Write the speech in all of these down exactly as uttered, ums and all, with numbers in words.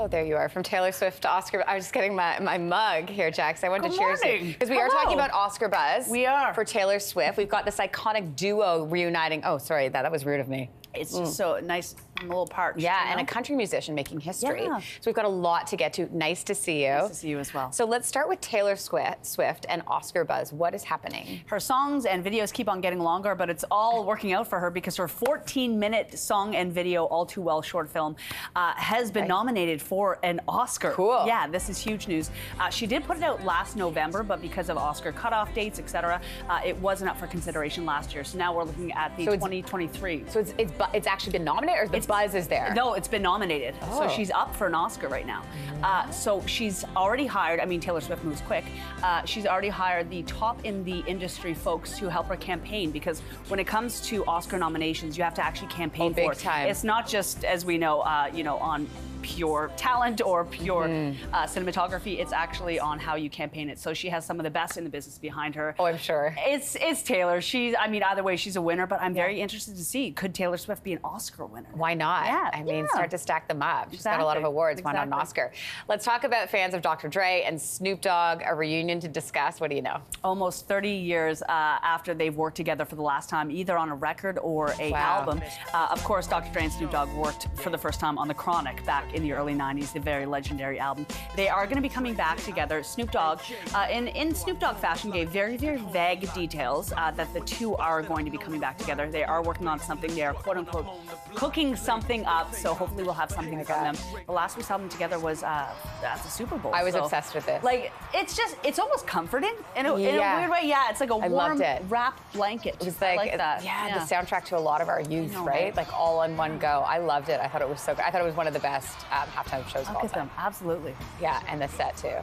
Oh, there you are. From Taylor Swift to Oscar. I was just getting my, my mug here, Jax. I wanted Good to cheers morning. you. Because we Hello. are talking about Oscar buzz. We are. For Taylor Swift. We've got this iconic duo reuniting. Oh, sorry, that, that was rude of me. It's mm. just so nice and a little parched. Yeah, you know? And a country musician making history. Yeah. So we've got a lot to get to. Nice to see you. Nice to see you as well. So let's start with Taylor Swift and Oscar buzz. What is happening? Her songs and videos keep on getting longer, but it's all working out for her because her fourteen minute song and video All Too Well short film uh, has been right. nominated for an Oscar. Cool. Yeah, this is huge news. Uh, she did put it out last November, but because of Oscar cutoff dates, et cetera, uh, it wasn't up for consideration last year. So now we're looking at the so twenty twenty-three. So it's, it's But it's actually been nominated, or the it's, buzz is there? No, it's been nominated. Oh. So she's up for an Oscar right now. Uh, so she's already hired, I mean, Taylor Swift moves quick. Uh, she's already hired the top in the industry folks to help her campaign, because when it comes to Oscar nominations, you have to actually campaign oh, big for it. Time. It's not just, as we know, uh, you know, on pure talent or pure mm-hmm. uh, cinematography. It's actually on how you campaign it. So she has some of the best in the business behind her. Oh, I'm sure. It's it's Taylor. She's, I mean, either way, she's a winner, but I'm yeah. very interested to see, could Taylor Swift be an Oscar winner? Why not? Yeah, I mean, yeah. start to stack them up. She's exactly. got a lot of awards, exactly. one on an Oscar. Let's talk about fans of Doctor Dre and Snoop Dogg, a reunion to discuss. What do you know? Almost thirty years uh, after they've worked together for the last time, either on a record or a wow. album. Uh, of course, Doctor Dre and Snoop Dogg worked for the first time on The Chronic back in the early nineties, the very legendary album. They are going to be coming back together. Snoop Dogg, uh, in, in Snoop Dogg fashion, gave very, very vague details uh, that the two are going to be coming back together. They are working on something. They are, quote unquote, cooking something up, so hopefully we'll have something from them. The last we saw them together was uh, at the Super Bowl. I was so obsessed with it. Like, it's just, it's almost comforting in a, yeah. in a weird way. Yeah, it's like a I warm wrap blanket. It was like, like that. Yeah, yeah, the soundtrack to a lot of our youth, know, right? right? Like, all in one go. I loved it. I thought it was so good. I thought it was one of the best Um, halftime shows of all time. Them. Absolutely. Yeah, and the set too.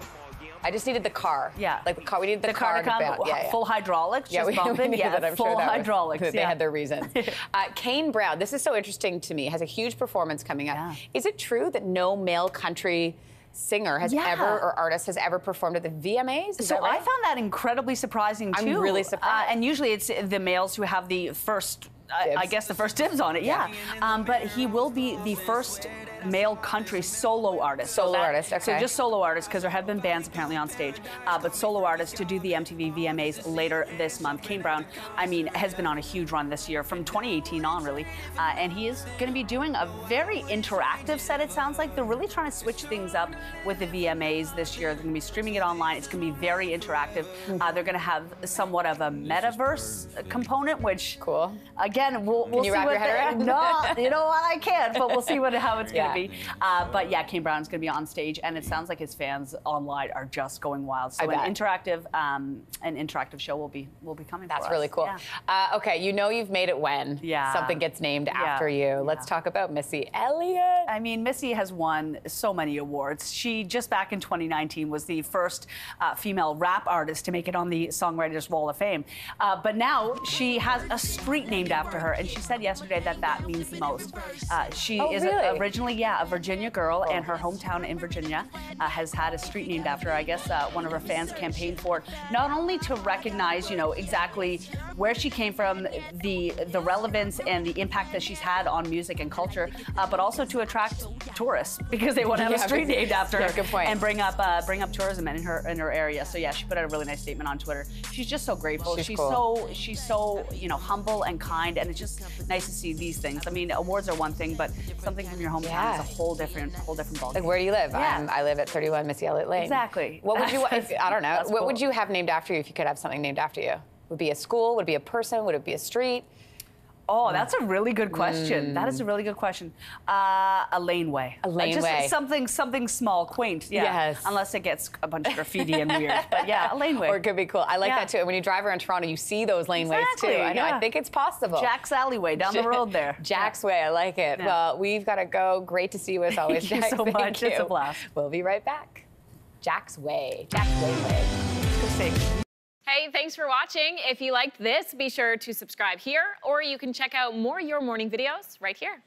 I just needed the car. Yeah. Like the car, we needed the, the car, car to come. To yeah, yeah. Full hydraulics, just yeah, bumping. Yeah, that. I'm full sure that hydraulics. Was, yeah. They had their reasons. uh, Kane Brown, this is so interesting to me, has a huge performance coming up. Yeah. Is it true that no male country singer has yeah. ever, or artist has ever performed at the V M As? Is so that right? I found that incredibly surprising too. I'm really surprised. Uh, and usually it's the males who have the first, I, I guess the first dibs on it, yeah. yeah. Um, but he will be the first male country solo artist. Solo so that, artist, okay. So just solo artists, because there have been bands apparently on stage, uh, but solo artists to do the M T V V M As later this month. Kane Brown, I mean, has been on a huge run this year, from twenty eighteen on, really. Uh, and he is going to be doing a very interactive set, it sounds like. They're really trying to switch things up with the V M As this year. They're going to be streaming it online. It's going to be very interactive. Uh, they're going to have somewhat of a metaverse component, which, cool. again, we'll, we'll Can you see wrap what your head they, around? No, you know what, I can't, but we'll see what how it's going to yeah. be. Uh, but yeah, Kane Brown's going to be on stage, and it sounds like his fans online are just going wild. So an interactive, um, an interactive show will be will be coming. That's for really us. cool. Yeah. Uh, okay, you know you've made it when yeah. something gets named yeah. after you. Yeah. Let's talk about Missy Elliott. I mean, Missy has won so many awards. She just back in twenty nineteen was the first uh, female rap artist to make it on the Songwriters' Wall of Fame. Uh, but now she has a street named after her, and she said yesterday that that means the most. Uh, she oh, is really? originally. Yeah, a Virginia girl, and her hometown in Virginia uh, has had a street named after her. I guess uh, one of her fans campaigned for it, not only to recognize, you know, exactly where she came from, the the relevance and the impact that she's had on music and culture, uh, but also to attract tourists, because they want to have yeah, a street named after yeah, her. Good point. And bring up uh, bring up tourism in her in her area. So yeah, she put out a really nice statement on Twitter. She's just so grateful. She's, she's cool. so she's so you know humble and kind, and it's just nice to see these things. I mean, awards are one thing, but something from your hometown. Yeah. It's a whole different, whole different ballgame. Like, where do you live? Yeah. Um, I live at thirty-one Missy Elliott Lane. Exactly. What would you? If, I don't know. What cool. would you have named after you if you could have something named after you? Would it be a school? Would it be a person? Would it be a street? Oh, that's a really good question. Mm. That is a really good question. Uh, a laneway. A laneway. Like just something, something small, quaint. Yeah. Yes. Unless it gets a bunch of graffiti and weird. But yeah, a laneway. Or it could be cool. I like yeah. that too. And when you drive around Toronto, you see those laneways exactly. too. I know. Yeah. I think it's possible. Jack's Alleyway down the road there. Jack's yeah. Way. I like it. Yeah. Well, we've got to go. Great to see you as always, Jack. Thank you so much. It's a blast. We'll be right back. Jack's Way. Jack's Way. Way. Good sing. Hey, thanks for watching. If you liked this, be sure to subscribe here, or you can check out more Your Morning videos right here.